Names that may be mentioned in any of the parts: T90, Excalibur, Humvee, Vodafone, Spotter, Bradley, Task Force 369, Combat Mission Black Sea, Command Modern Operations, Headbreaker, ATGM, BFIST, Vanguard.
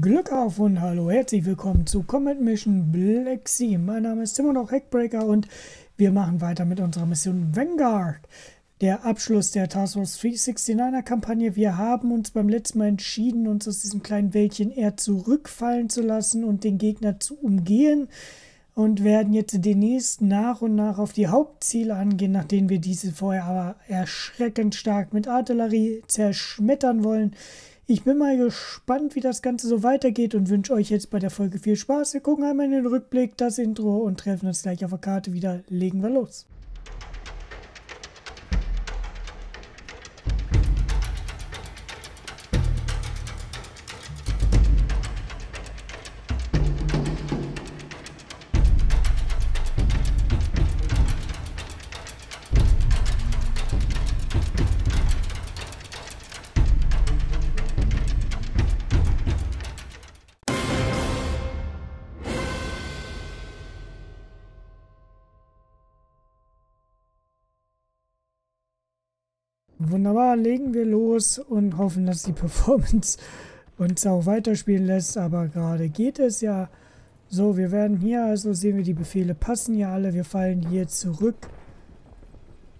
Glück auf und hallo, herzlich willkommen zu Combat Mission Black Sea. Mein Name ist immer noch Headbreaker und wir machen weiter mit unserer Mission Vanguard. Der Abschluss der Task Force 369er Kampagne. Wir haben uns beim letzten Mal entschieden, uns aus diesem kleinen Wäldchen eher zurückfallen zu lassen und den Gegner zu umgehen. Und werden jetzt demnächst nach und nach auf die Hauptziele angehen, nachdem wir diese vorher aber erschreckend stark mit Artillerie zerschmettern wollen. Ich bin mal gespannt, wie das Ganze so weitergeht und wünsche euch jetzt bei der Folge viel Spaß. Wir gucken einmal in den Rückblick, das Intro und treffen uns gleich auf der Karte wieder. Legen wir los. Wunderbar, legen wir los und hoffen, dass die Performance uns auch weiterspielen lässt, aber gerade geht es ja. So, wir werden hier, also sehen wir, die Befehle passen ja alle, wir fallen hier zurück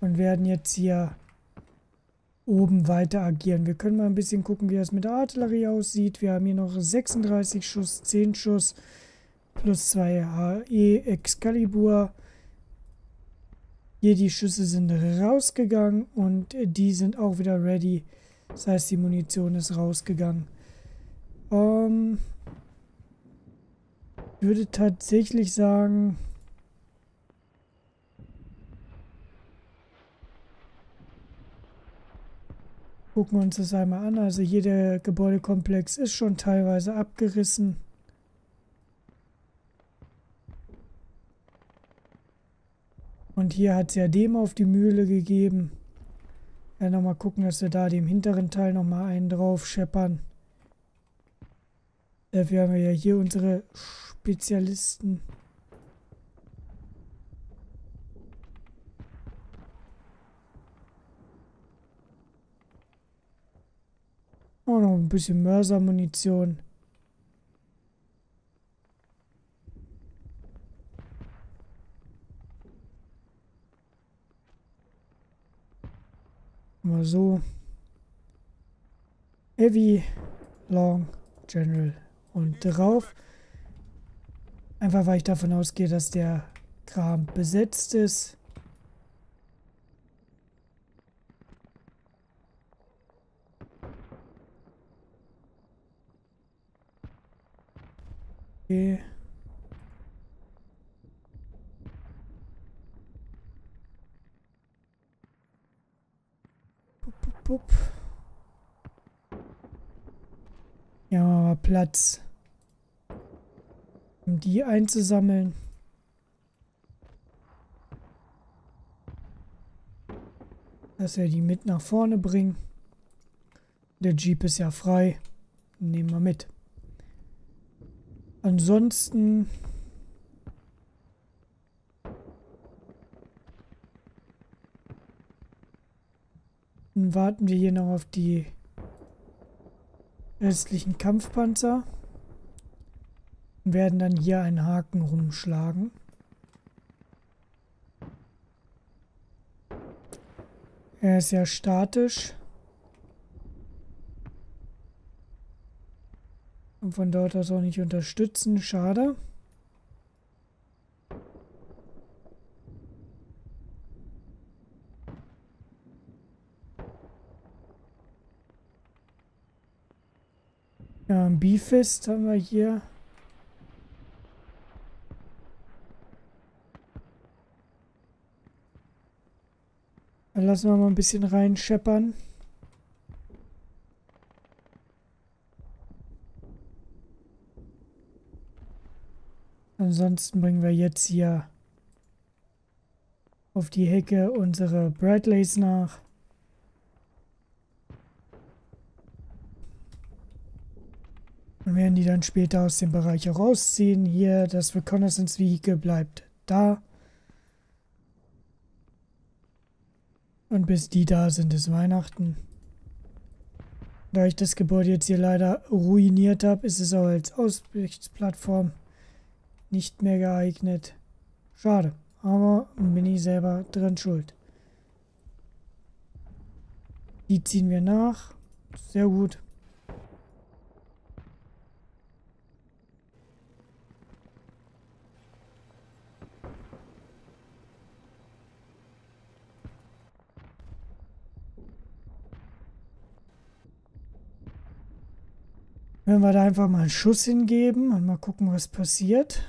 und werden jetzt hier oben weiter agieren. Wir können mal ein bisschen gucken, wie das mit der Artillerie aussieht. Wir haben hier noch 36 Schuss, 10 Schuss, plus 2 HE Excalibur. Hier die Schüsse sind rausgegangen und die sind auch wieder ready. Das heißt, die Munition ist rausgegangen. Ich würde tatsächlich sagen, gucken wir uns das einmal an. Also hier der Gebäudekomplex ist schon teilweise abgerissen. Und hier hat es ja dem auf die Mühle gegeben. Ja, nochmal gucken, dass wir da dem hinteren Teil nochmal einen drauf scheppern. Dafür haben wir ja hier unsere Spezialisten. Oh, noch ein bisschen Mörsermunition. Mal so. Heavy, Long, General und drauf. Einfach weil ich davon ausgehe, dass der Kram besetzt ist. Okay. Ja, aber Platz, um die einzusammeln. Dass wir die mit nach vorne bringen. Der Jeep ist ja frei. Nehmen wir mit. Ansonsten warten wir hier noch auf die restlichen Kampfpanzer und werden dann hier einen Haken rumschlagen. Er ist ja statisch. Und von dort aus auch nicht unterstützen. Schade. BFIST haben wir hier. Dann lassen wir mal ein bisschen reinscheppern. Ansonsten bringen wir jetzt hier auf die Hecke unsere Bradleys nach. Und werden die dann später aus dem Bereich herausziehen. Hier das Reconnaissance Vehicle bleibt da. Und bis die da sind, ist Weihnachten. Da ich das Gebäude jetzt hier leider ruiniert habe, ist es auch als Ausbildungsplattform nicht mehr geeignet. Schade, aber bin ich selber dran schuld. Die ziehen wir nach. Sehr gut. Wenn wir da einfach mal einen Schuss hingeben und mal gucken, was passiert.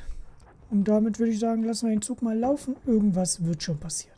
Und damit würde ich sagen, lassen wir den Zug mal laufen. Irgendwas wird schon passieren.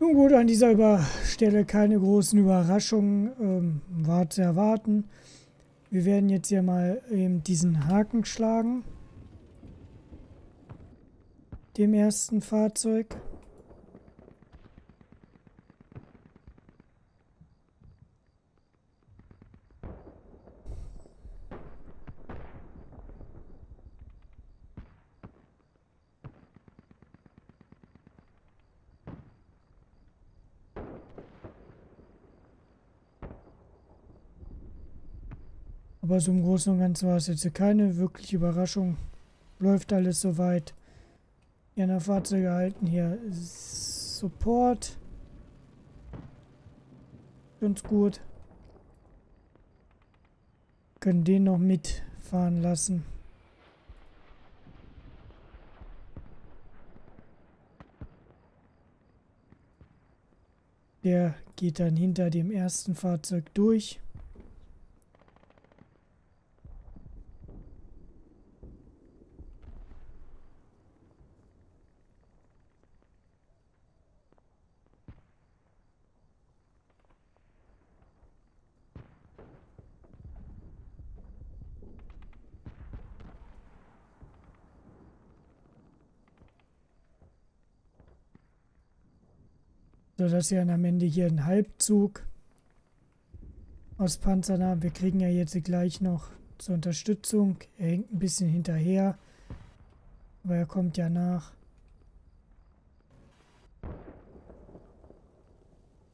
Nun gut, an dieser Stelle keine großen Überraschungen war zu erwarten. Wir werden jetzt hier mal eben diesen Haken schlagen. Dem ersten Fahrzeug. Aber so im Großen und Ganzen war es jetzt keine wirkliche Überraschung. Läuft alles soweit. Ja, nach Fahrzeuge halten hier Support. Ganz gut. Können den noch mitfahren lassen. Der geht dann hinter dem ersten Fahrzeug durch. So, dass wir dann am Ende hier einen Halbzug aus Panzern haben. Wir kriegen ja jetzt gleich noch zur Unterstützung. Er hängt ein bisschen hinterher, aber er kommt ja nach.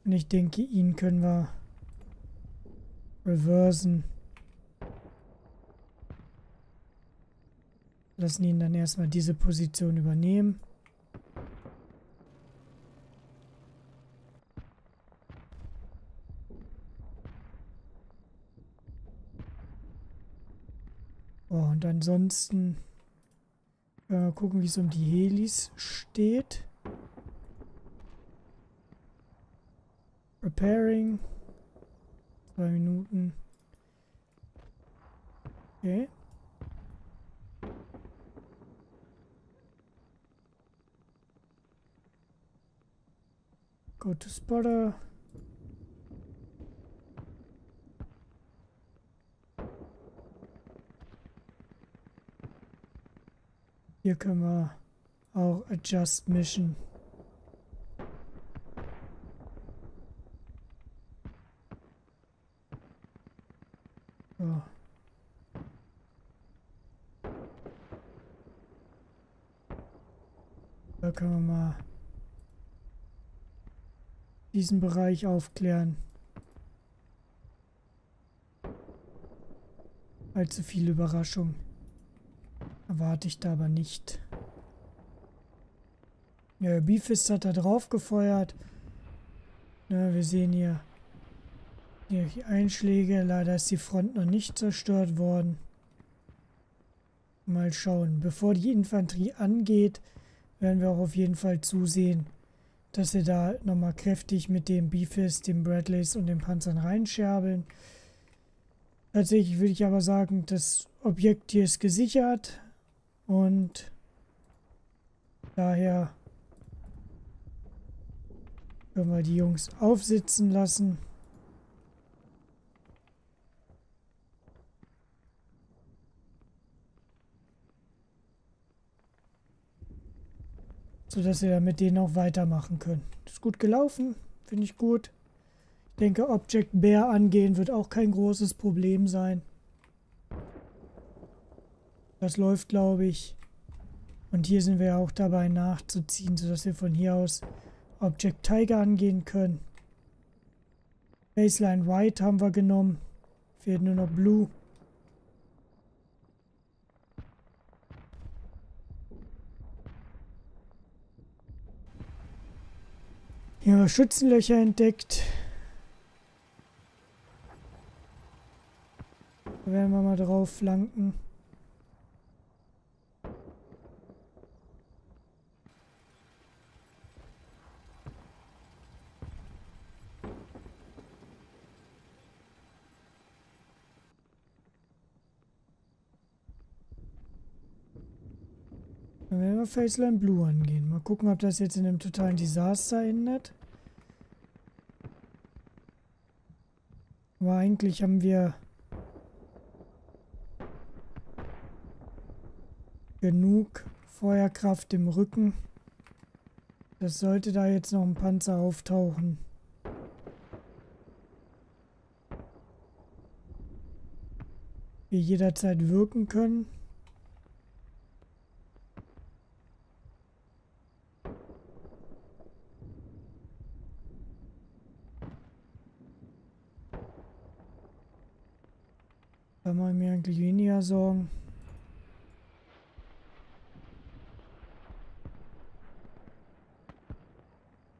Und ich denke, ihn können wir reversen. Lassen ihn dann erstmal diese Position übernehmen. Und ansonsten gucken, wie es um die Helis steht. Repairing. 2 Minuten. Okay. Go to spotter. Hier können wir auch Adjust Mission. So. Da können wir mal diesen Bereich aufklären. Allzu viele Überraschungen erwarte ich da aber nicht. Ja, BFIST hat da drauf gefeuert. Ja, wir sehen hier die Einschläge. Leider ist die Front noch nicht zerstört worden. Mal schauen. Bevor die Infanterie angeht, werden wir auch auf jeden Fall zusehen, dass wir da nochmal kräftig mit dem BFIST, den Bradleys und den Panzern reinscherbeln. Tatsächlich würde ich aber sagen, das Objekt hier ist gesichert. Und daher können wir die Jungs aufsitzen lassen. Sodass wir dann mit denen auch weitermachen können. Ist gut gelaufen, finde ich gut. Ich denke, Object Bear angehen wird auch kein großes Problem sein. Das läuft, glaube ich. Und hier sind wir auch dabei nachzuziehen, sodass wir von hier aus Object Tiger angehen können. Baseline White haben wir genommen. Fehlt nur noch Blue. Hier haben wir Schützenlöcher entdeckt. Da werden wir mal drauf flanken. Dann werden wir Faceline Blue angehen. Mal gucken, ob das jetzt in einem totalen Desaster endet. Aber eigentlich haben wir genug Feuerkraft im Rücken. Das sollte da jetzt noch ein Panzer auftauchen. Wir jederzeit wirken können. Da mache ich mir eigentlich weniger Sorgen.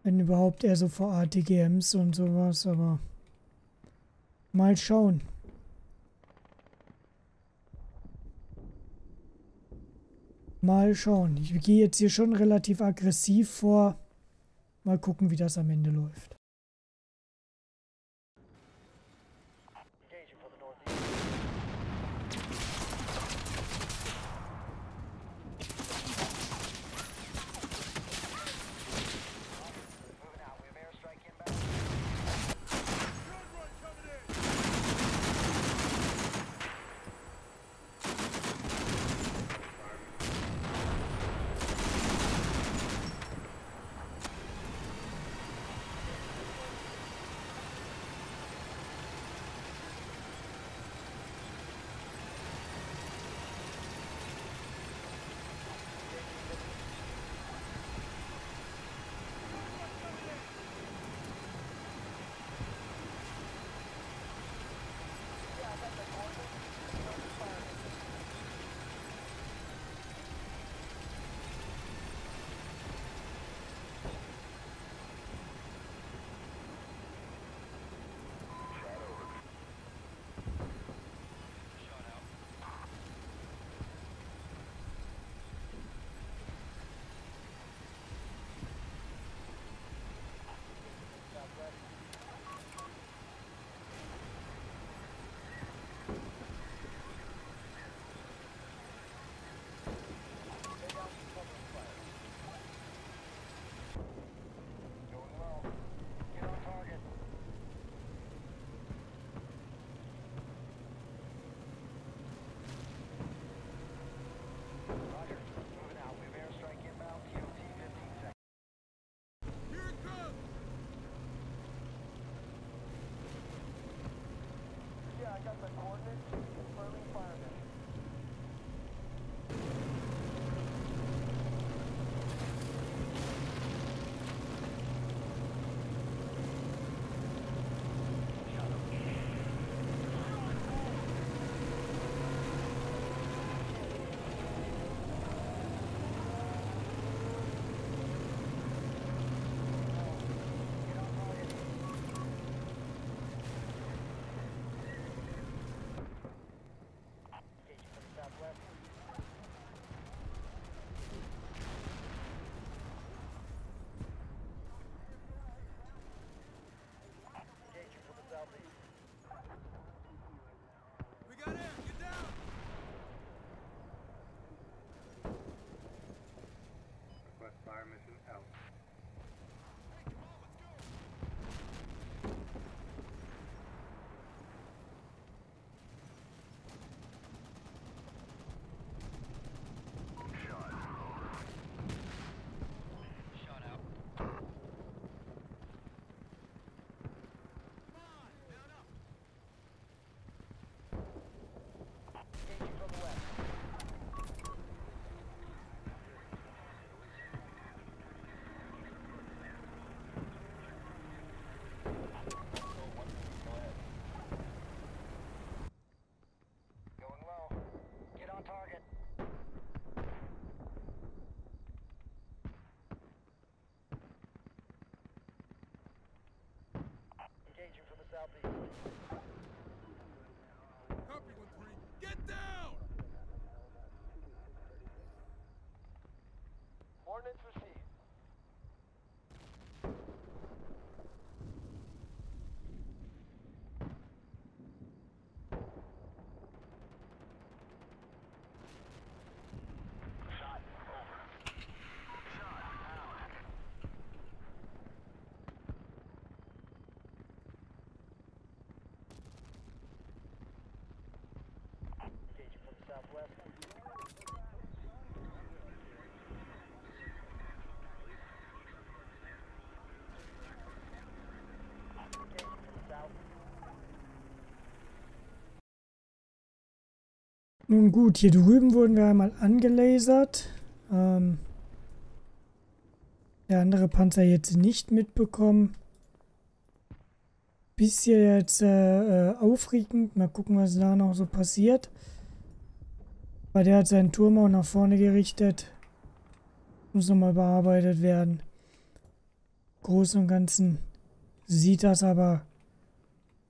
Wenn überhaupt eher so vor ATGMs und sowas, aber mal schauen. Mal schauen. Ich gehe jetzt hier schon relativ aggressiv vor. Mal gucken, wie das am Ende läuft. Copy 1-3. Get down! Ordnance received. Nun gut, hier drüben wurden wir einmal angelasert. Der andere Panzer jetzt nicht mitbekommen. bisschen jetzt aufregend. Mal gucken, was da noch so passiert. Weil der hat seinen Turm auch nach vorne gerichtet. Muss nochmal bearbeitet werden. Im Großen und Ganzen sieht das aber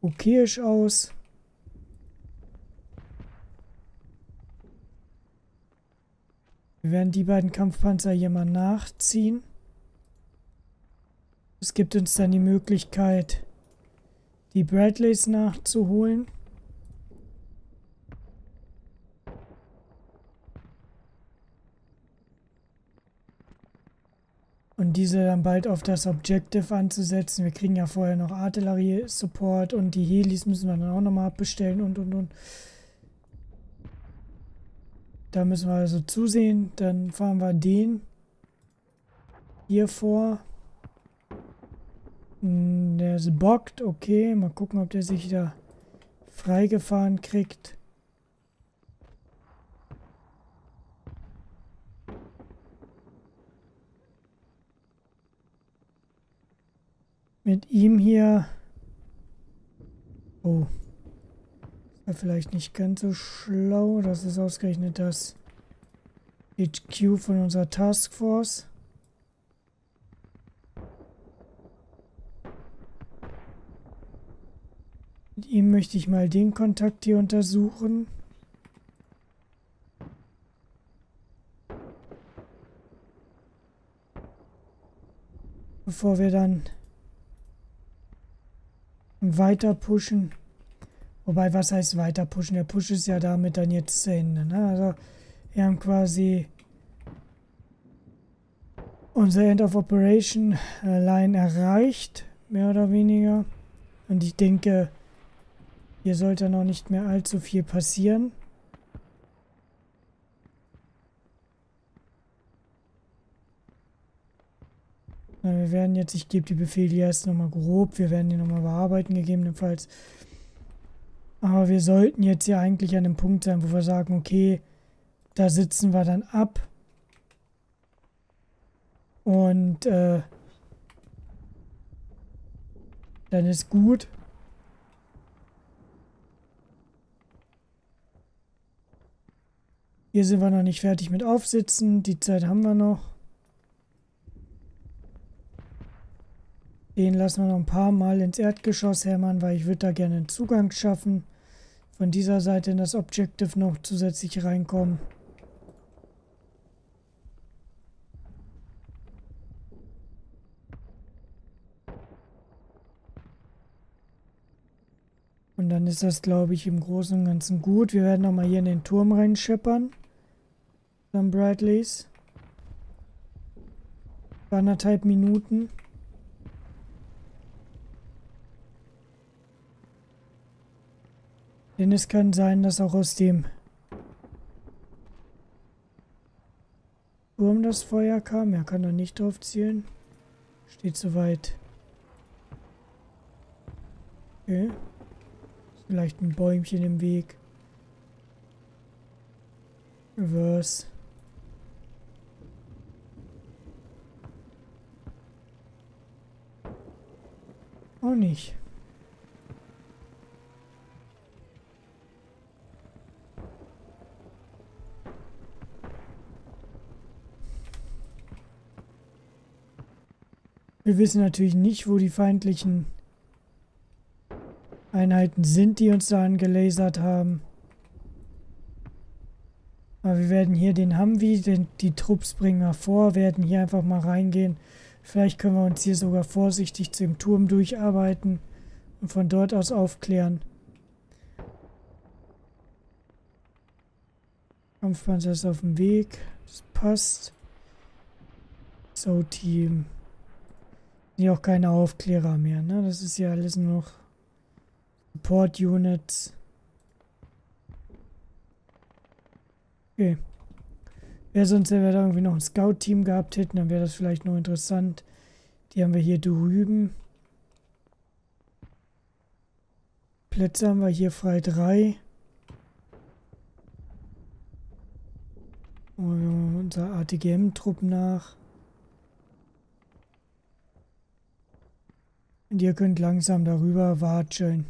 okayisch aus. Wir werden die beiden Kampfpanzer hier mal nachziehen. Es gibt uns dann die Möglichkeit, die Bradleys nachzuholen. Und diese dann bald auf das Objective anzusetzen. Wir kriegen ja vorher noch Artillerie-Support und die Helis müssen wir dann auch nochmal abbestellen und. Da müssen wir also zusehen. Dann fahren wir den hier vor. Der ist bockt. Okay, mal gucken, ob der sich da freigefahren kriegt. Mit ihm hier. Oh. Vielleicht nicht ganz so schlau. Das ist ausgerechnet das HQ von unserer Task Force. Mit ihm möchte ich mal den Kontakt hier untersuchen. Bevor wir dann weiter pushen. Wobei, was heißt weiter pushen? Der Push ist ja damit dann jetzt zu Ende. Ne? Also, wir haben quasi unser End of Operation Line erreicht, mehr oder weniger. Und ich denke, hier sollte noch nicht mehr allzu viel passieren. Wir werden jetzt, ich gebe die Befehle erst nochmal grob, wir werden die nochmal bearbeiten, gegebenenfalls. Aber wir sollten jetzt hier eigentlich an einem Punkt sein, wo wir sagen, okay, da sitzen wir dann ab. Und dann ist gut. Hier sind wir noch nicht fertig mit Aufsitzen. Die Zeit haben wir noch. Den lassen wir noch ein paar Mal ins Erdgeschoss hämmern, weil ich würde da gerne einen Zugang schaffen. Von dieser Seite in das Objective noch zusätzlich reinkommen. Und dann ist das, glaube ich, im Großen und Ganzen gut. Wir werden nochmal hier in den Turm reinscheppern. Dann Bradleys. 1,5 Minuten. Denn es kann sein, dass auch aus dem Turm das Feuer kam. Er kann da nicht drauf zielen. Steht zu weit. Okay. Ist vielleicht ein Bäumchen im Weg. Reverse. Auch nicht. Wir wissen natürlich nicht, wo die feindlichen Einheiten sind, die uns da angelasert haben. Aber wir werden hier den Humvee, die Trupps bringen wir vor, werden hier einfach mal reingehen. Vielleicht können wir uns hier sogar vorsichtig zum Turm durcharbeiten und von dort aus aufklären. Kampfpanzer ist auf dem Weg, das passt. So, Team. Ja, auch keine Aufklärer mehr, ne? Das ist ja alles nur noch Support Units. Okay. Wäre sonst, wenn wir da irgendwie noch ein Scout-Team gehabt hätten, dann wäre das vielleicht noch interessant. Die haben wir hier drüben. Plätze haben wir hier frei 3. Und wir haben unser ATGM-Trupp nach. Und ihr könnt langsam darüber watscheln.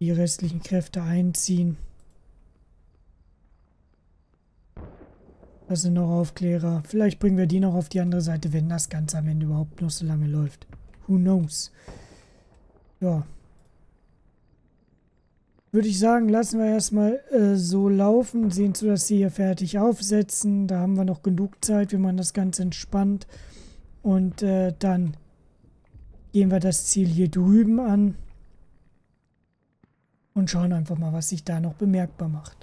Die restlichen Kräfte einziehen. Das sind noch Aufklärer. Vielleicht bringen wir die noch auf die andere Seite, wenn das Ganze am Ende überhaupt noch so lange läuft. Who knows? Ja. Würde ich sagen, lassen wir erstmal so laufen. Sehen zu, dass sie hier fertig aufsetzen. Da haben wir noch genug Zeit, wenn man das Ganze entspannt. Und dann gehen wir das Ziel hier drüben an. Und schauen einfach mal, was sich da noch bemerkbar macht.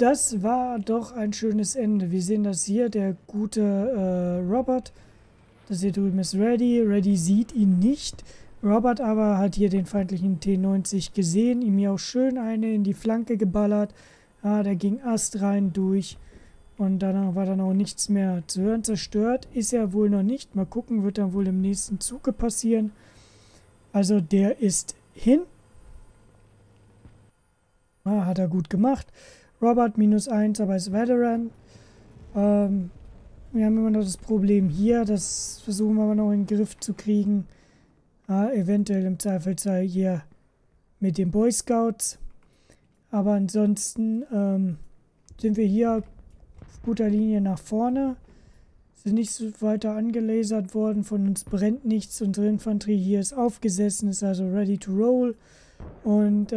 Das war doch ein schönes Ende. Wir sehen das hier, der gute Robert. Das hier drüben ist Reddy. Reddy sieht ihn nicht. Robert aber hat hier den feindlichen T90 gesehen, ihm hier auch schön eine in die Flanke geballert. Ah, der ging Ast rein durch. Und danach war dann auch nichts mehr zu hören. Zerstört ist er wohl noch nicht. Mal gucken, wird dann wohl im nächsten Zuge passieren. Also der ist hin. Ah, hat er gut gemacht. Robert -1, aber ist Veteran. Wir haben immer noch das Problem hier. Das versuchen wir aber noch in den Griff zu kriegen. eventuell im Zweifelsfall hier mit den Boy Scouts. Aber ansonsten sind wir hier auf guter Linie nach vorne. Sind nicht so weiter angelasert worden, von uns brennt nichts. Unsere Infanterie hier ist aufgesessen, ist also ready to roll. Und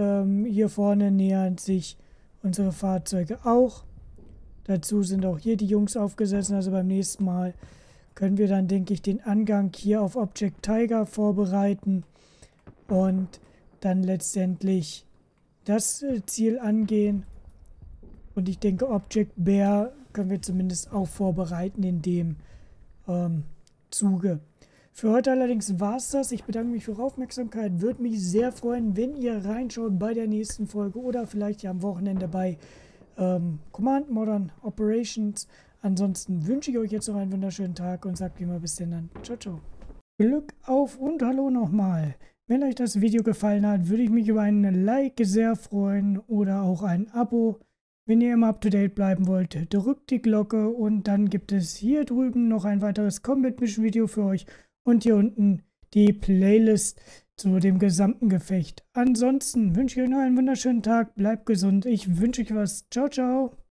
hier vorne nähern sich unsere Fahrzeuge auch. Dazu sind auch hier die Jungs aufgesessen. Also beim nächsten Mal können wir dann, denke ich, den Angang hier auf Object Tiger vorbereiten. Und dann letztendlich das Ziel angehen. Und ich denke, Object Bear können wir zumindest auch vorbereiten in dem Zuge. Für heute allerdings war es das. Ich bedanke mich für eure Aufmerksamkeit. Würde mich sehr freuen, wenn ihr reinschaut bei der nächsten Folge oder vielleicht ja am Wochenende bei Command Modern Operations. Ansonsten wünsche ich euch jetzt noch einen wunderschönen Tag und sagt wie immer bis dann. Ciao, ciao. Glück auf und hallo nochmal. Wenn euch das Video gefallen hat, würde ich mich über einen Like sehr freuen oder auch ein Abo. Wenn ihr immer up to date bleiben wollt, drückt die Glocke und dann gibt es hier drüben noch ein weiteres Combat Mission Video für euch und hier unten die Playlist zu dem gesamten Gefecht. Ansonsten wünsche ich euch noch einen wunderschönen Tag, bleibt gesund, ich wünsche euch was, ciao, ciao.